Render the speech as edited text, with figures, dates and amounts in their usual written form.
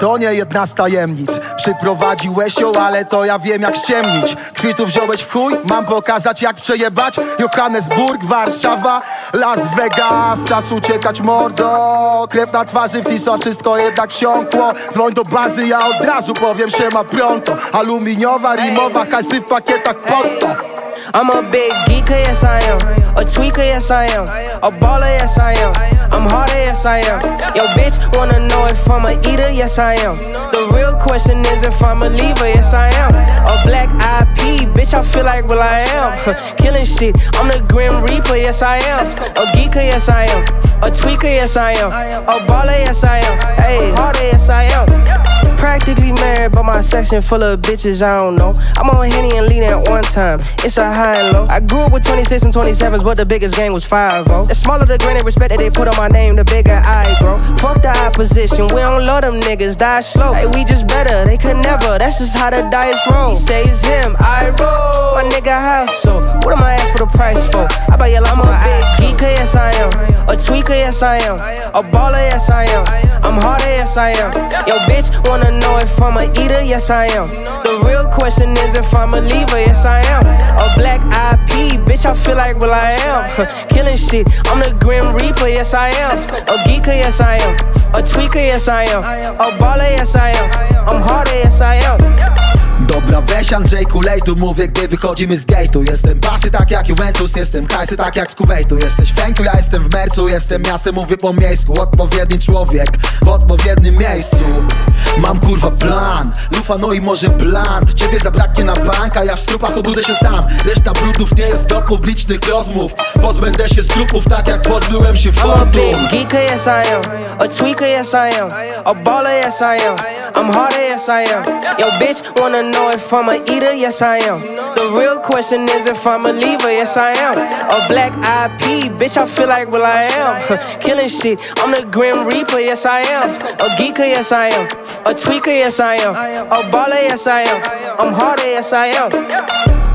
To nie jedna z tajemnic. Przyprowadziłeś ją, ale to ja wiem jak ściemnić. Kwitów wziąłeś w chuj, mam pokazać jak przejebać. Johannesburg, Warszawa, Las Vegas. Czas uciekać, mordo. Krew na twarzy w tiso, wszystko jednak wsiąkło. Dzwoń do bazy, ja od razu powiem siema pronto. Aluminiowa, rimowa, kasy w pakietach posto. I'm a big geeker, yes I am. A tweaker, yes I am. A baller, yes I am. I'm harder, yes I am. Yo bitch wanna know if I'm a eater, yes I am. The real question is if I'm a leaver, yes I am. A black IP, bitch I feel like well I am. Killing shit, I'm the grim reaper, yes I am. A geeker, yes I am. A tweaker, yes I am. A baller, yes I am. Hey, harder, yes I am. Practically married, but my section full of bitches, I don't know. I'm on Henny and lean at one time, it's a high and low. I grew up with 26 and 27s, but the biggest gang was 5-0. The smaller the grin and respect that they put on my name, the bigger I grow. Fuck the opposition, we don't love them niggas, die slow. Hey, we just better, they could never, that's just how the dice roll. He says him, I roll, my nigga house, so what am I asking for the price for? I buy yellow, I'm a bitch, geeker, yes I am. A tweaker, yes I am. A baller, yes I am. I'm harder, yes I am. Yo bitch wanna know if I'm a eater, yes I am. The real question is if I'm a leaver, yes I am. A black IP, bitch I feel like well I am. Killing shit, I'm the grim reaper, yes I am. A geeker, yes I am. A tweaker, yes I am. A baller, yes I am. I'm harder, yes I am. Dobra, weź Andrzej Kulejtu, mówię gdy wychodzimy z gate'u. Jestem basy tak jak Juventus, jestem hajsy tak jak z Kuwejtu. Jesteś w Fenku, ja jestem w Mercu, jestem miastem, mówię po miejsku. Odpowiedni człowiek w odpowiednim miejscu. Mam kurwa plan, lufa no i może bland. Ciebie zabraknie na banka, ja w strupach obudzę się sam. Reszta brudów nie jest do publicznych rozmów. Pozbędę się z trupów tak jak pozbyłem się Fordu. I'm a geeker, yes I am. A tweaker, yes I am. A baller, yes I am. I'm harder, yes I am. Yo bitch wanna know if I'm a eater, yes I am. The real question is if I'm a leaver, yes I am. A black IP, bitch I feel like well I am. Killing shit, I'm the grim reaper, yes I am. A geeker, yes I am. A tweaker, yes I am. A baller, yes I am. I'm harder, yes I am.